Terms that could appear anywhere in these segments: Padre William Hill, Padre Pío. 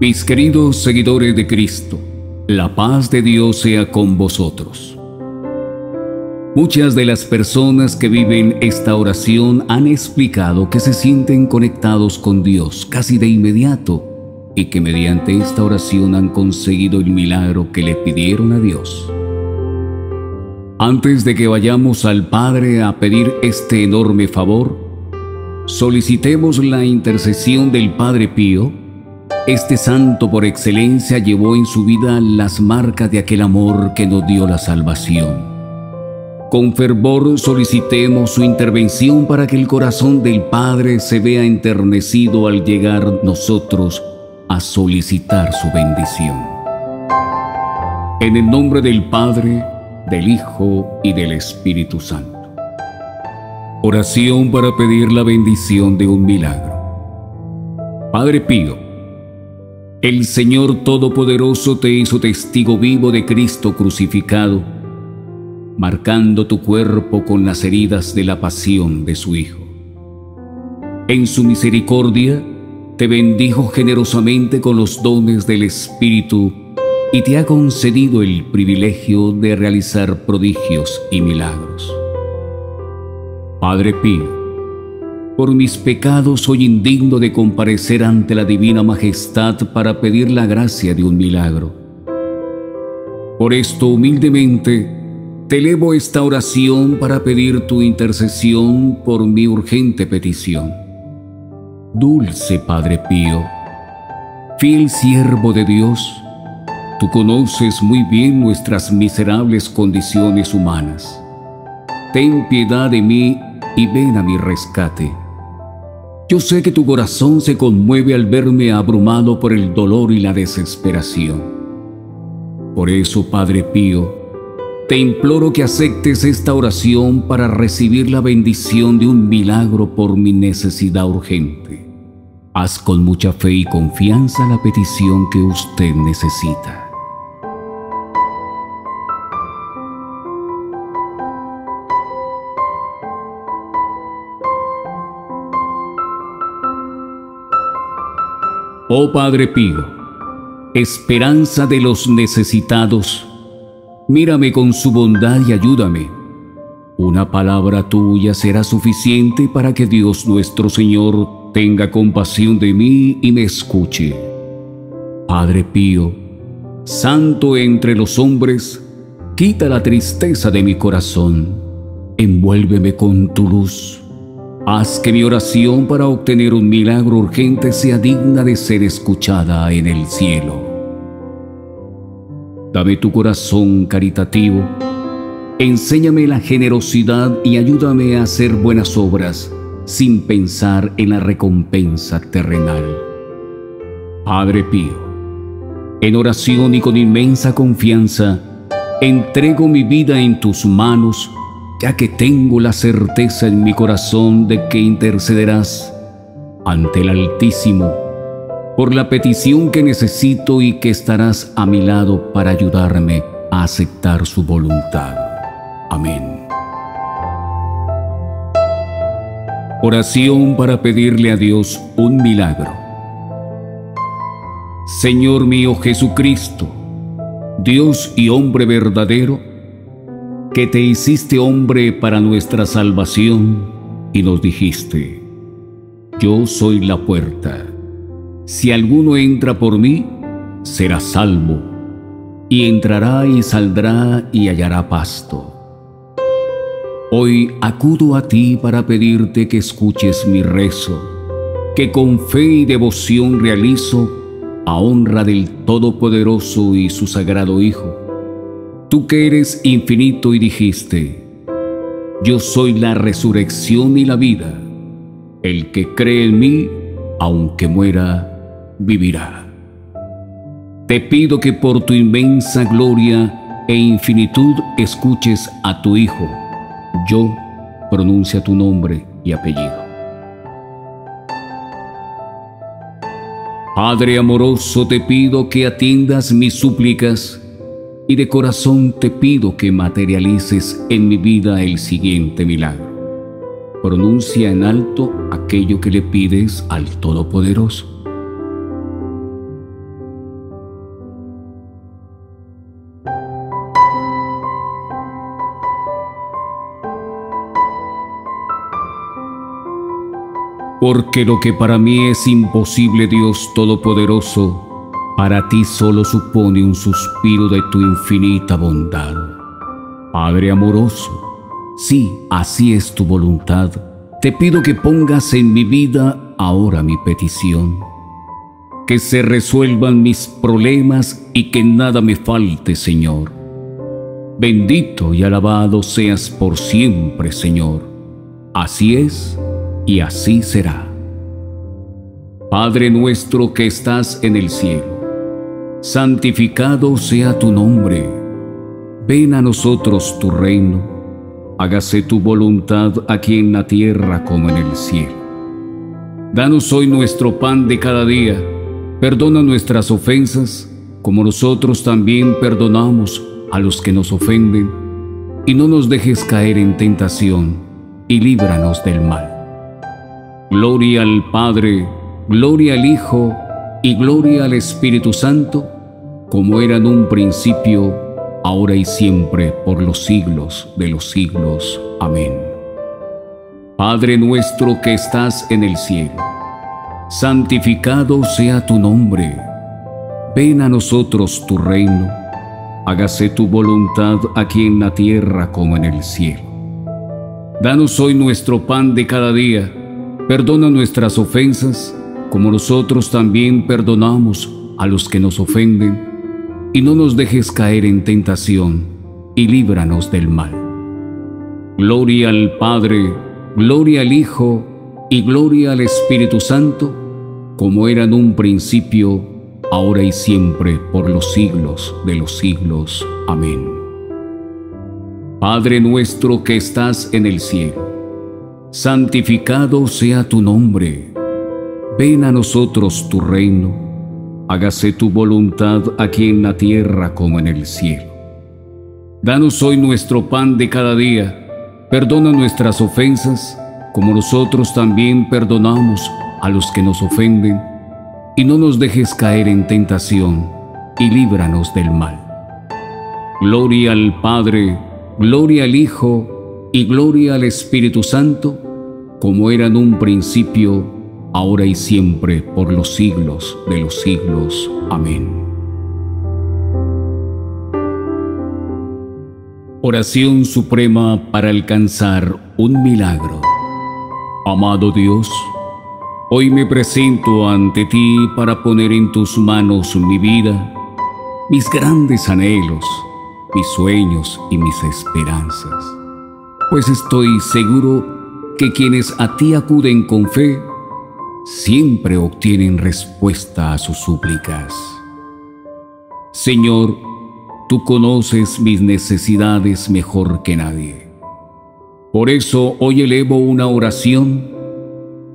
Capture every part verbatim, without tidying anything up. Mis queridos seguidores de Cristo, la paz de Dios sea con vosotros. Muchas de las personas que viven esta oración han explicado que se sienten conectados con Dios casi de inmediato y que mediante esta oración han conseguido el milagro que le pidieron a Dios. Antes de que vayamos al Padre a pedir este enorme favor, solicitemos la intercesión del Padre Pío. Este santo por excelencia llevó en su vida las marcas de aquel amor que nos dio la salvación. Con fervor solicitemos su intervención para que el corazón del Padre se vea enternecido al llegar nosotros a solicitar su bendición. En el nombre del Padre, del Hijo y del Espíritu Santo. Oración para pedir la bendición de un milagro. Padre Pío, el Señor Todopoderoso te hizo testigo vivo de Cristo crucificado, marcando tu cuerpo con las heridas de la pasión de su Hijo. En su misericordia te bendijo generosamente con los dones del Espíritu y te ha concedido el privilegio de realizar prodigios y milagros. Padre Pío, por mis pecados soy indigno de comparecer ante la Divina Majestad para pedir la gracia de un milagro. Por esto humildemente te elevo esta oración para pedir tu intercesión por mi urgente petición. Dulce Padre Pío, fiel siervo de Dios, tú conoces muy bien nuestras miserables condiciones humanas. Ten piedad de mí y ven a mi rescate. Yo sé que tu corazón se conmueve al verme abrumado por el dolor y la desesperación. Por eso, Padre Pío, te imploro que aceptes esta oración para recibir la bendición de un milagro por mi necesidad urgente. Haz con mucha fe y confianza la petición que usted necesita. Oh Padre Pío, esperanza de los necesitados, mírame con su bondad y ayúdame. Una palabra tuya será suficiente para que Dios nuestro Señor tenga compasión de mí y me escuche. Padre Pío, santo entre los hombres, quita la tristeza de mi corazón, envuélveme con tu luz. Haz que mi oración para obtener un milagro urgente sea digna de ser escuchada en el cielo. Dame tu corazón caritativo, enséñame la generosidad y ayúdame a hacer buenas obras sin pensar en la recompensa terrenal. Padre Pío, en oración y con inmensa confianza, entrego mi vida en tus manos, ya que tengo la certeza en mi corazón de que intercederás ante el Altísimo por la petición que necesito y que estarás a mi lado para ayudarme a aceptar su voluntad. Amén. Oración para pedirle a Dios un milagro. Señor mío Jesucristo, Dios y hombre verdadero, que te hiciste hombre para nuestra salvación y nos dijiste: yo soy la puerta. Si alguno entra por mí, será salvo, y entrará y saldrá y hallará pasto. Hoy acudo a ti para pedirte que escuches mi rezo, que con fe y devoción realizo a honra del Todopoderoso y su Sagrado Hijo. Tú que eres infinito y dijiste: yo soy la resurrección y la vida. El que cree en mí, aunque muera, vivirá. Te pido que por tu inmensa gloria e infinitud escuches a tu Hijo. Yo pronuncia tu nombre y apellido. Padre amoroso, te pido que atiendas mis súplicas, y de corazón te pido que materialices en mi vida el siguiente milagro. Pronuncia en alto aquello que le pides al Todopoderoso. Porque lo que para mí es imposible, Dios Todopoderoso, para ti solo supone un suspiro de tu infinita bondad. Padre amoroso, sí, así es tu voluntad. Te pido que pongas en mi vida ahora mi petición. Que se resuelvan mis problemas y que nada me falte, Señor. Bendito y alabado seas por siempre, Señor. Así es y así será. Padre nuestro que estás en el cielo, santificado sea tu nombre. Ven a nosotros tu reino. Hágase tu voluntad aquí en la tierra como en el cielo. Danos hoy nuestro pan de cada día. Perdona nuestras ofensas, como nosotros también perdonamos a los que nos ofenden. Y no nos dejes caer en tentación, y líbranos del mal. Gloria al Padre, gloria al Hijo, y gloria al Espíritu Santo, como era en un principio, ahora y siempre, por los siglos de los siglos. Amén. Padre nuestro que estás en el cielo, santificado sea tu nombre. Ven a nosotros tu reino. Hágase tu voluntad aquí en la tierra como en el cielo. Danos hoy nuestro pan de cada día. Perdona nuestras ofensas, como nosotros también perdonamos a los que nos ofenden, y no nos dejes caer en tentación, y líbranos del mal. Gloria al Padre, gloria al Hijo, y gloria al Espíritu Santo, como era en un principio, ahora y siempre, por los siglos de los siglos. Amén. Padre nuestro que estás en el cielo, santificado sea tu nombre. Ven a nosotros tu reino, hágase tu voluntad aquí en la tierra como en el cielo. Danos hoy nuestro pan de cada día, perdona nuestras ofensas, como nosotros también perdonamos a los que nos ofenden, y no nos dejes caer en tentación, y líbranos del mal. Gloria al Padre, gloria al Hijo, y gloria al Espíritu Santo, como era en un principio, ahora y siempre, por los siglos de los siglos. Amén. Oración suprema para alcanzar un milagro. Amado Dios, hoy me presento ante ti para poner en tus manos mi vida, mis grandes anhelos, mis sueños y mis esperanzas, pues estoy seguro que quienes a ti acuden con fe siempre obtienen respuesta a sus súplicas. Señor, tú conoces mis necesidades mejor que nadie. Por eso hoy elevo una oración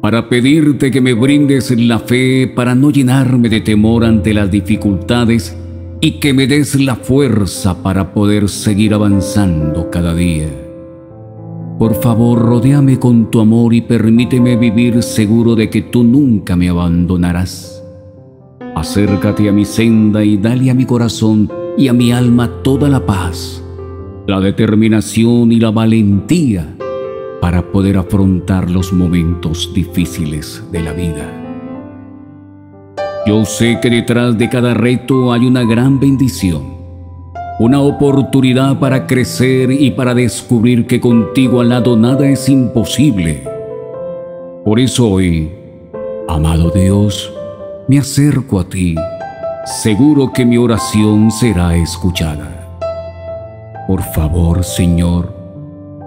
para pedirte que me brindes la fe para no llenarme de temor ante las dificultades y que me des la fuerza para poder seguir avanzando cada día. Por favor, rodéame con tu amor y permíteme vivir seguro de que tú nunca me abandonarás. Acércate a mi senda y dale a mi corazón y a mi alma toda la paz, la determinación y la valentía para poder afrontar los momentos difíciles de la vida. Yo sé que detrás de cada reto hay una gran bendición, una oportunidad para crecer y para descubrir que contigo al lado nada es imposible. Por eso hoy, amado Dios, me acerco a ti, seguro que mi oración será escuchada. Por favor, Señor,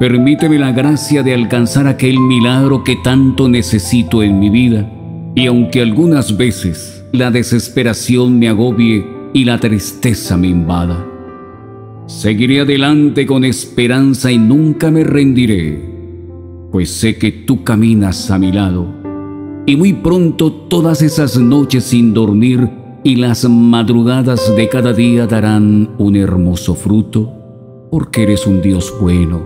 permíteme la gracia de alcanzar aquel milagro que tanto necesito en mi vida, y aunque algunas veces la desesperación me agobie y la tristeza me invada, seguiré adelante con esperanza y nunca me rendiré, pues sé que tú caminas a mi lado, y muy pronto todas esas noches sin dormir y las madrugadas de cada día darán un hermoso fruto, porque eres un Dios bueno,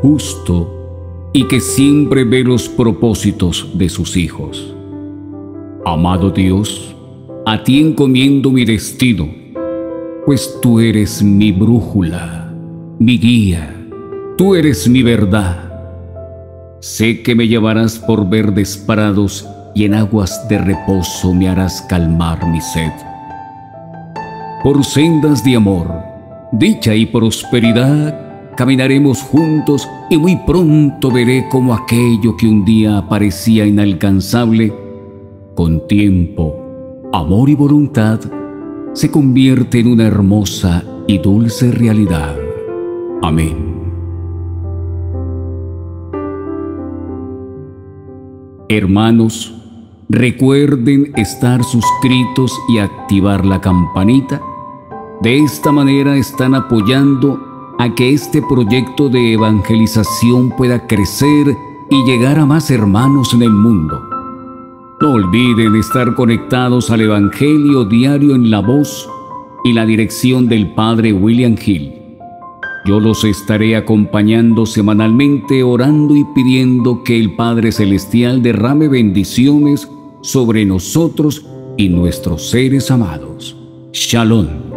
justo y que siempre ve los propósitos de sus hijos. Amado Dios, a ti encomiendo mi destino, pues tú eres mi brújula, mi guía, tú eres mi verdad. Sé que me llevarás por verdes prados y en aguas de reposo me harás calmar mi sed. Por sendas de amor, dicha y prosperidad, caminaremos juntos y muy pronto veré cómo aquello que un día parecía inalcanzable, con tiempo, amor y voluntad, se convierte en una hermosa y dulce realidad. Amén. Hermanos, recuerden estar suscritos y activar la campanita. De esta manera están apoyando a que este proyecto de evangelización pueda crecer y llegar a más hermanos en el mundo. No olviden estar conectados al Evangelio diario en la voz y la dirección del Padre William Hill. Yo los estaré acompañando semanalmente, orando y pidiendo que el Padre Celestial derrame bendiciones sobre nosotros y nuestros seres amados. Shalom.